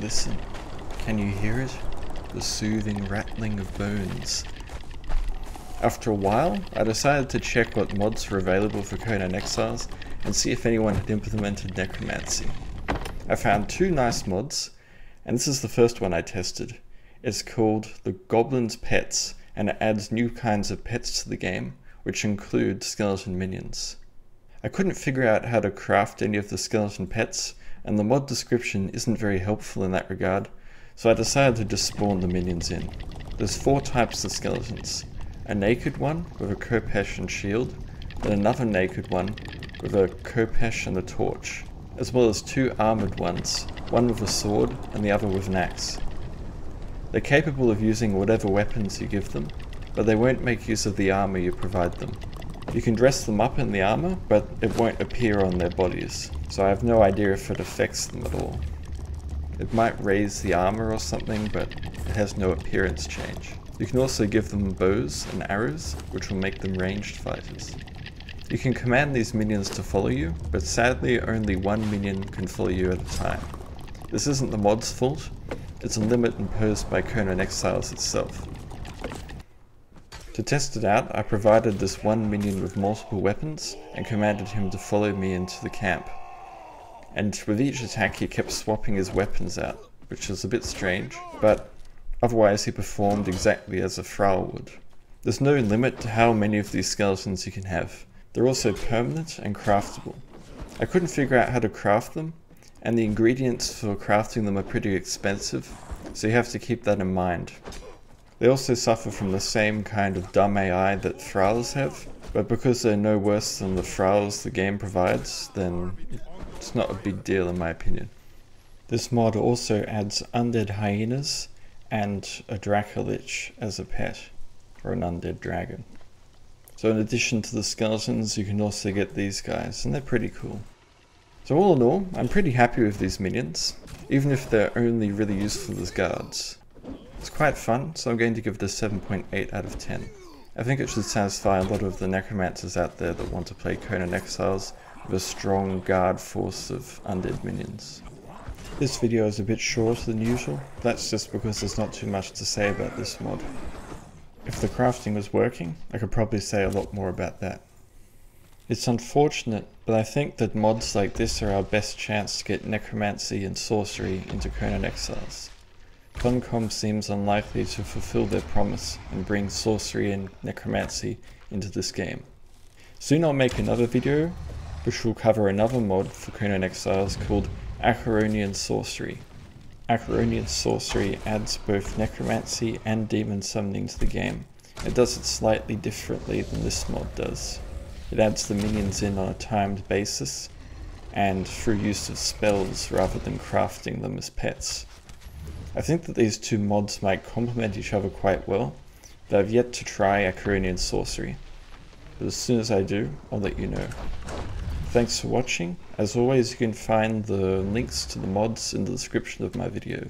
Listen, can you hear it? The soothing rattling of bones. After a while, I decided to check what mods were available for Conan Exiles and see if anyone had implemented Necromancy. I found two nice mods, and this is the first one I tested. It's called The Goblin's Pets, and it adds new kinds of pets to the game, which include skeleton minions. I couldn't figure out how to craft any of the skeleton pets, and the mod description isn't very helpful in that regard, so I decided to just spawn the minions in. There's four types of skeletons. A naked one with a kirpesh and shield, and another naked one with a kirpesh and a torch, as well as two armoured ones, one with a sword and the other with an axe. They're capable of using whatever weapons you give them, but they won't make use of the armour you provide them. You can dress them up in the armour, but it won't appear on their bodies, so I have no idea if it affects them at all. It might raise the armour or something, but it has no appearance change. You can also give them bows and arrows, which will make them ranged fighters. You can command these minions to follow you, but sadly only one minion can follow you at a time. This isn't the mod's fault, it's a limit imposed by Conan Exiles itself. To test it out, I provided this one minion with multiple weapons and commanded him to follow me into the camp. And with each attack he kept swapping his weapons out, which is a bit strange, but otherwise he performed exactly as a thrall would. There's no limit to how many of these skeletons you can have. They're also permanent and craftable. I couldn't figure out how to craft them, and the ingredients for crafting them are pretty expensive, so you have to keep that in mind. They also suffer from the same kind of dumb AI that thralls have, but because they're no worse than the thralls the game provides, then it's not a big deal in my opinion. This mod also adds undead hyenas and a Dracolich as a pet, or an undead dragon. So in addition to the skeletons, you can also get these guys, and they're pretty cool. So all in all, I'm pretty happy with these minions, even if they're only really useful as guards. It's quite fun, so I'm going to give it a 7.8 out of 10. I think it should satisfy a lot of the necromancers out there that want to play Conan Exiles with a strong guard force of undead minions. This video is a bit shorter than usual, that's just because there's not too much to say about this mod. If the crafting was working, I could probably say a lot more about that. It's unfortunate, but I think that mods like this are our best chance to get Necromancy and Sorcery into Conan Exiles. Funcom seems unlikely to fulfill their promise and bring Sorcery and Necromancy into this game. Soon I'll make another video, which will cover another mod for Conan Exiles called Acheronian Sorcery. Acheronian Sorcery adds both Necromancy and Demon Summoning to the game. It does it slightly differently than this mod does. It adds the minions in on a timed basis, and through use of spells rather than crafting them as pets. I think that these two mods might complement each other quite well, but I've yet to try Acheronian Sorcery. But as soon as I do, I'll let you know. Thanks for watching. As always, you can find the links to the mods in the description of my video.